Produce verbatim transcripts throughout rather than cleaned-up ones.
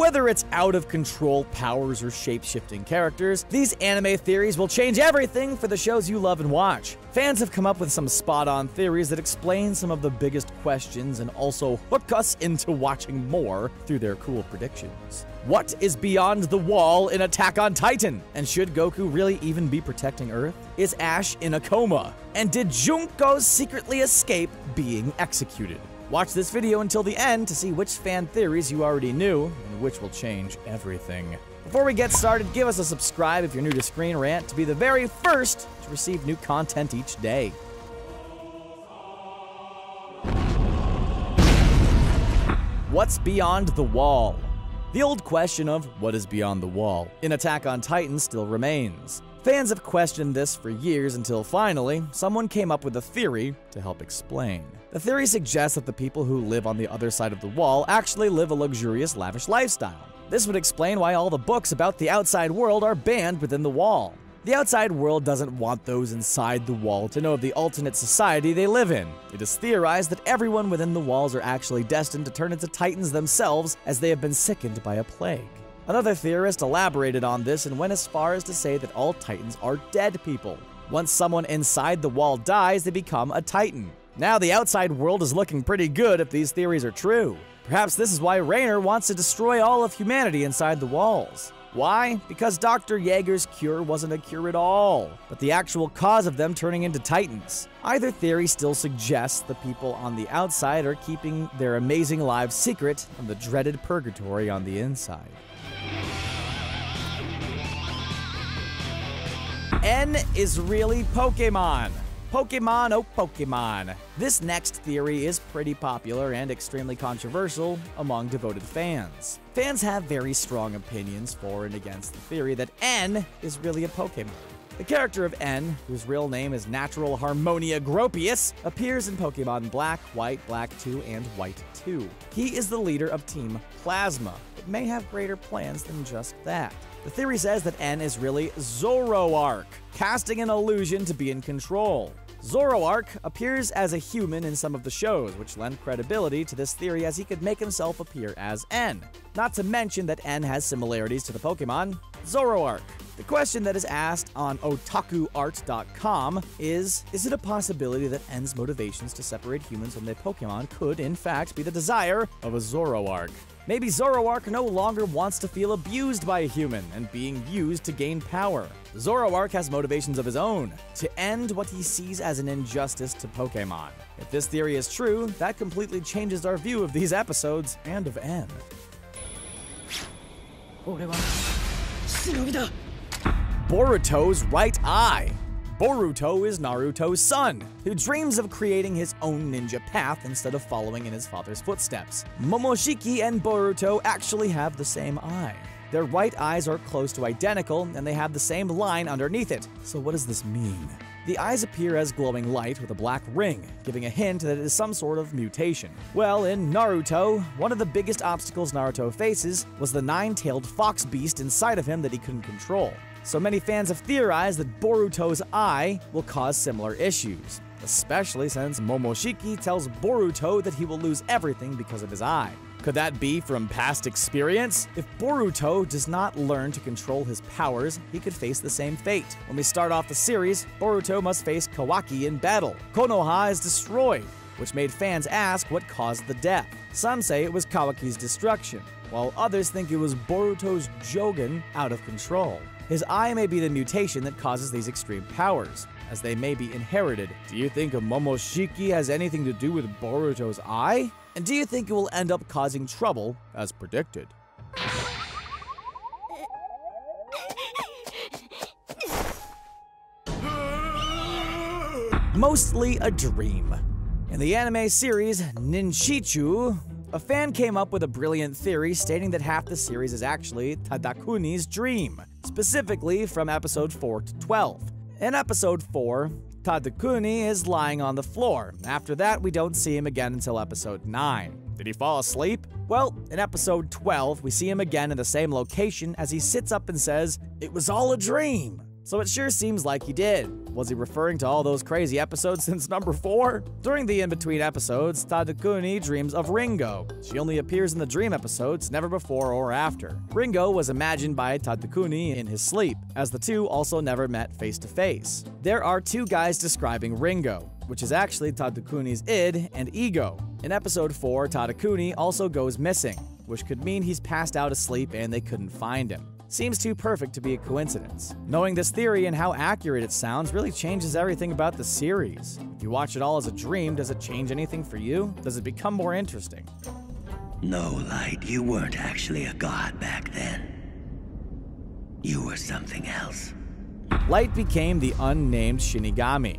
Whether it's out-of-control powers or shape-shifting characters, these anime theories will change everything for the shows you love and watch. Fans have come up with some spot-on theories that explain some of the biggest questions and also hook us into watching more through their cool predictions. What is beyond the wall in Attack on Titan? And should Goku really even be protecting Earth? Is Ash in a coma? And did Junko secretly escape being executed? Watch this video until the end to see which fan theories you already knew and which will change everything. Before we get started, give us a subscribe if you're new to Screen Rant to be the very first to receive new content each day. What's beyond the wall? The old question of what is beyond the wall in Attack on Titan still remains. Fans have questioned this for years until finally, someone came up with a theory to help explain. The theory suggests that the people who live on the other side of the wall actually live a luxurious, lavish lifestyle. This would explain why all the books about the outside world are banned within the wall. The outside world doesn't want those inside the wall to know of the alternate society they live in. It is theorized that everyone within the walls are actually destined to turn into titans themselves as they have been sickened by a plague. Another theorist elaborated on this and went as far as to say that all titans are dead people. Once someone inside the wall dies, they become a titan. Now the outside world is looking pretty good if these theories are true. Perhaps this is why Rainer wants to destroy all of humanity inside the walls. Why? Because Doctor Jaeger's cure wasn't a cure at all, but the actual cause of them turning into titans. Either theory still suggests the people on the outside are keeping their amazing lives secret from the dreaded purgatory on the inside. N is really Pokemon. Pokemon, oh Pokemon. This next theory is pretty popular and extremely controversial among devoted fans. Fans have very strong opinions for and against the theory that N is really a Pokemon. The character of N, whose real name is Natural Harmonia Gropius, appears in Pokemon Black, White, Black two, and White two. He is the leader of Team Plasma, but may have greater plans than just that. The theory says that N is really Zoroark, casting an illusion to be in control. Zoroark appears as a human in some of the shows, which lend credibility to this theory as he could make himself appear as N. Not to mention that N has similarities to the Pokemon Zoroark. The question that is asked on otaku art dot com is, is it a possibility that N's motivations to separate humans from their Pokemon could, in fact, be the desire of a Zoroark? Maybe Zoroark no longer wants to feel abused by a human and being used to gain power. Zoroark has motivations of his own, to end what he sees as an injustice to Pokemon. If this theory is true, that completely changes our view of these episodes and of N. Boruto's right eye. Boruto is Naruto's son, who dreams of creating his own ninja path instead of following in his father's footsteps. Momoshiki and Boruto actually have the same eye. Their right eyes are close to identical, and they have the same line underneath it. So what does this mean? The eyes appear as glowing light with a black ring, giving a hint that it is some sort of mutation. Well, in Naruto, one of the biggest obstacles Naruto faces was the nine-tailed fox beast inside of him that he couldn't control. So many fans have theorized that Boruto's eye will cause similar issues, especially since Momoshiki tells Boruto that he will lose everything because of his eye. Could that be from past experience? If Boruto does not learn to control his powers, he could face the same fate. When we start off the series, Boruto must face Kawaki in battle. Konoha is destroyed, which made fans ask what caused the death. Some say it was Kawaki's destruction, while others think it was Boruto's Jōgan out of control. His eye may be the mutation that causes these extreme powers, as they may be inherited. Do you think Momoshiki has anything to do with Boruto's eye? And do you think it will end up causing trouble, as predicted? Mostly a dream. In the anime series Ninshitsu, a fan came up with a brilliant theory stating that half the series is actually Tadakuni's dream, specifically from episode four to twelve. In episode four, Tadakuni is lying on the floor. After that, we don't see him again until episode nine. Did he fall asleep? Well, in episode twelve, we see him again in the same location as he sits up and says, "It was all a dream." So it sure seems like he did. Was he referring to all those crazy episodes since number four? During the in-between episodes, Tadakuni dreams of Ringo. She only appears in the dream episodes, never before or after. Ringo was imagined by Tadakuni in his sleep, as the two also never met face-to-face. There are two guys describing Ringo, which is actually Tadakuni's id and ego. In episode four, Tadakuni also goes missing, which could mean he's passed out asleep and they couldn't find him. Seems too perfect to be a coincidence. Knowing this theory and how accurate it sounds really changes everything about the series. If you watch it all as a dream, does it change anything for you? Does it become more interesting? No, Light, you weren't actually a god back then. You were something else. Light became the unnamed Shinigami.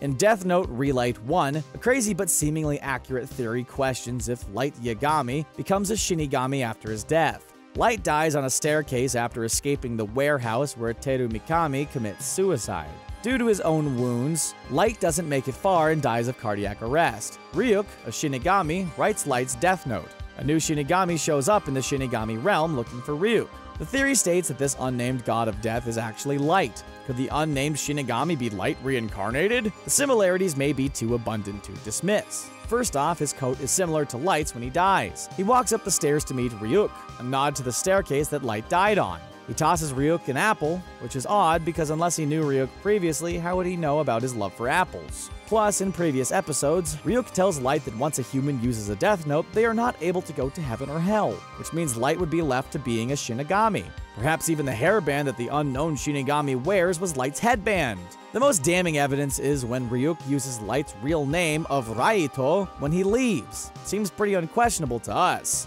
In Death Note Relight one, a crazy but seemingly accurate theory questions if Light Yagami becomes a Shinigami after his death. Light dies on a staircase after escaping the warehouse where Teru Mikami commits suicide. Due to his own wounds, Light doesn't make it far and dies of cardiac arrest. Ryuk, a Shinigami, writes Light's death note. A new Shinigami shows up in the Shinigami realm looking for Ryuk. The theory states that this unnamed god of death is actually Light. Could the unnamed Shinigami be Light reincarnated? The similarities may be too abundant to dismiss. First off, his coat is similar to Light's when he dies. He walks up the stairs to meet Ryuk, a nod to the staircase that Light died on. He tosses Ryuk an apple, which is odd because unless he knew Ryuk previously, how would he know about his love for apples? Plus, in previous episodes, Ryuk tells Light that once a human uses a death note, they are not able to go to heaven or hell, which means Light would be left to being a Shinigami. Perhaps even the hairband that the unknown Shinigami wears was Light's headband. The most damning evidence is when Ryuk uses Light's real name of Raito when he leaves. Seems pretty unquestionable to us.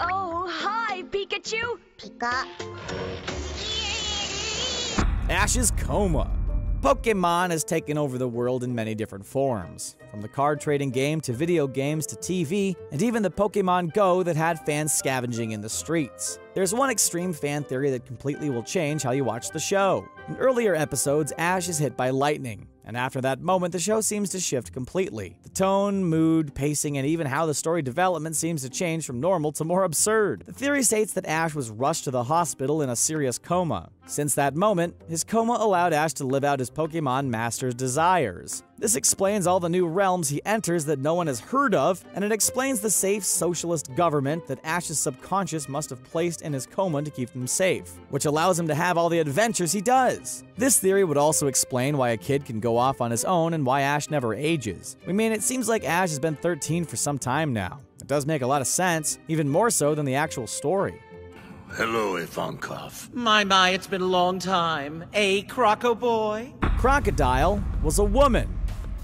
Oh, hi, Pikachu! Pika. Ash's coma. Pokemon has taken over the world in many different forms, from the card trading game to video games to T V, and even the Pokemon Go that had fans scavenging in the streets. There's one extreme fan theory that completely will change how you watch the show. In earlier episodes, Ash is hit by lightning, and after that moment, the show seems to shift completely. The tone, mood, pacing, and even how the story development seems to change from normal to more absurd. The theory states that Ash was rushed to the hospital in a serious coma. Since that moment, his coma allowed Ash to live out his Pokemon Master's desires. This explains all the new realms he enters that no one has heard of, and it explains the safe socialist government that Ash's subconscious must have placed in his coma to keep them safe, which allows him to have all the adventures he does. This theory would also explain why a kid can go off on his own and why Ash never ages. I mean, it seems like Ash has been thirteen for some time now. It does make a lot of sense, even more so than the actual story. Hello, Ivankov. My, my, it's been a long time. Eh, Croco boy? Crocodile was a woman.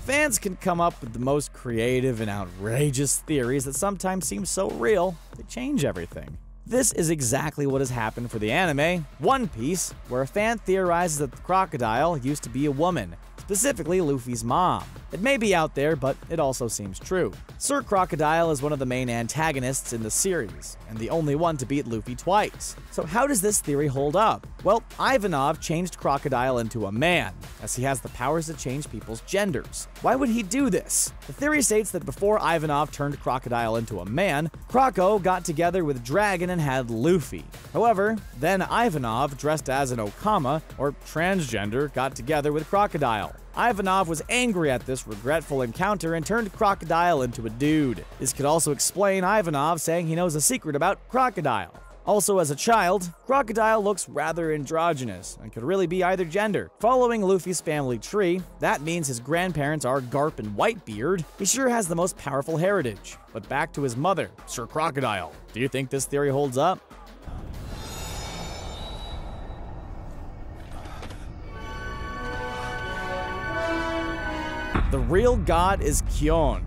Fans can come up with the most creative and outrageous theories that sometimes seem so real, they change everything. This is exactly what has happened for the anime One Piece, where a fan theorizes that the crocodile used to be a woman, specifically Luffy's mom. It may be out there, but it also seems true. Sir Crocodile is one of the main antagonists in the series, and the only one to beat Luffy twice. So how does this theory hold up? Well, Ivankov changed Crocodile into a man, as he has the powers to change people's genders. Why would he do this? The theory states that before Ivankov turned Crocodile into a man, Croco got together with Dragon and had Luffy. However, then Ivankov, dressed as an Okama, or transgender, got together with Crocodile. Ivankov was angry at this regretful encounter and turned Crocodile into a dude. This could also explain Ivankov saying he knows a secret about Crocodile. Also, as a child, Crocodile looks rather androgynous and could really be either gender. Following Luffy's family tree, that means his grandparents are Garp and Whitebeard. He sure has the most powerful heritage. But back to his mother, Sir Crocodile. Do you think this theory holds up? The real god is Kyon.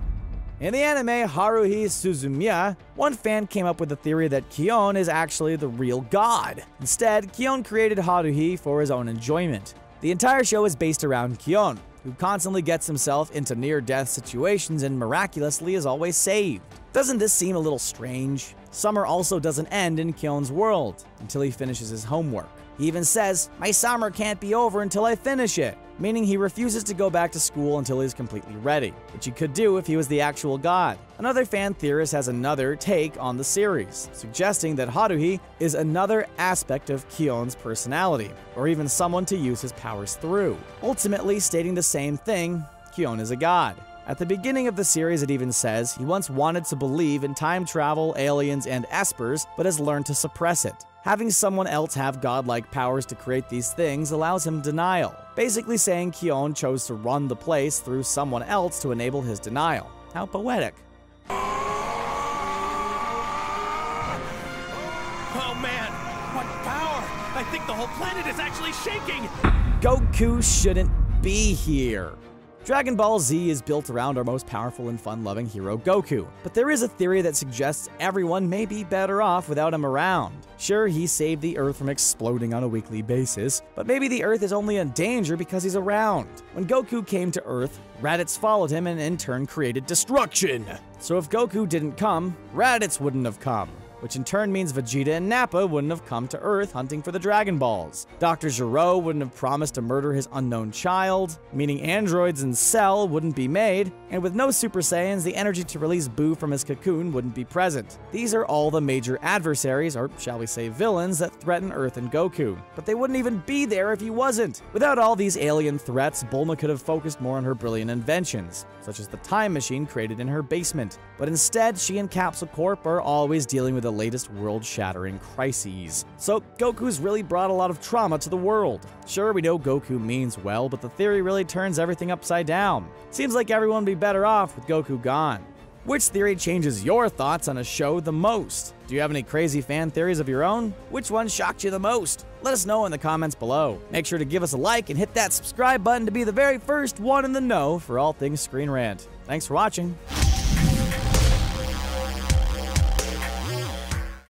In the anime Haruhi Suzumiya, one fan came up with the theory that Kyon is actually the real god. Instead, Kyon created Haruhi for his own enjoyment. The entire show is based around Kyon, who constantly gets himself into near-death situations and miraculously is always saved. Doesn't this seem a little strange? Summer also doesn't end in Kyon's world until he finishes his homework. He even says, "My summer can't be over until I finish it," meaning he refuses to go back to school until he's completely ready, which he could do if he was the actual god. Another fan theorist has another take on the series, suggesting that Haruhi is another aspect of Kyon's personality, or even someone to use his powers through, ultimately stating the same thing: Kyon is a god. At the beginning of the series, it even says he once wanted to believe in time travel, aliens, and espers, but has learned to suppress it. Having someone else have godlike powers to create these things allows him denial, basically saying Kyon chose to run the place through someone else to enable his denial. How poetic. Oh man, what power! I think the whole planet is actually shaking! Goku shouldn't be here. Dragon Ball Z is built around our most powerful and fun-loving hero, Goku, but there is a theory that suggests everyone may be better off without him around. Sure, he saved the Earth from exploding on a weekly basis, but maybe the Earth is only in danger because he's around. When Goku came to Earth, Raditz followed him and in turn created destruction. So if Goku didn't come, Raditz wouldn't have come, which in turn means Vegeta and Nappa wouldn't have come to Earth hunting for the Dragon Balls. Doctor Gero wouldn't have promised to murder his unknown child, meaning androids and Cell wouldn't be made, and with no Super Saiyans, the energy to release Boo from his cocoon wouldn't be present. These are all the major adversaries, or shall we say villains, that threaten Earth and Goku, but they wouldn't even be there if he wasn't. Without all these alien threats, Bulma could have focused more on her brilliant inventions, such as the time machine created in her basement, but instead she and Capsule Corp are always dealing with the latest world-shattering crises. So Goku's really brought a lot of trauma to the world. Sure, we know Goku means well, but the theory really turns everything upside down. Seems like everyone would be better off with Goku gone. Which theory changes your thoughts on a show the most? Do you have any crazy fan theories of your own? Which one shocked you the most? Let us know in the comments below. Make sure to give us a like and hit that subscribe button to be the very first one in the know for all things Screen Rant. Thanks for watching.